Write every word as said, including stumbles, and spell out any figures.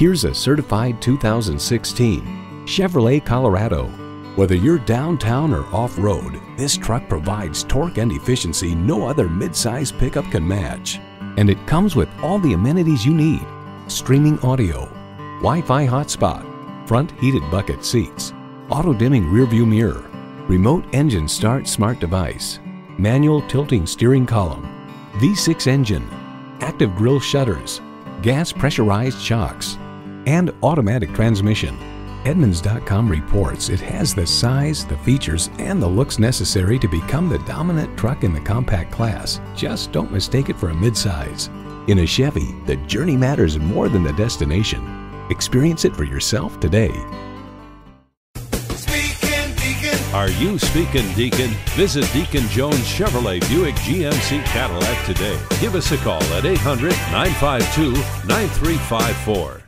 Here's a certified two thousand sixteen Chevrolet Colorado. Whether you're downtown or off-road, this truck provides torque and efficiency no other midsize pickup can match. And it comes with all the amenities you need: streaming audio, Wi-Fi hotspot, front heated bucket seats, auto-dimming rearview mirror, remote engine start smart device, manual tilting steering column, V six engine, active grille shutters, gas pressurized shocks, and automatic transmission. Edmunds dot com reports it has the size, the features, and the looks necessary to become the dominant truck in the compact class. Just don't mistake it for a midsize. In a Chevy, the journey matters more than the destination. Experience it for yourself today. Speaking Deacon. Are you speaking Deacon? Visit Deacon Jones Chevrolet Buick G M C Cadillac today. Give us a call at eight hundred, nine five two, nine three five four.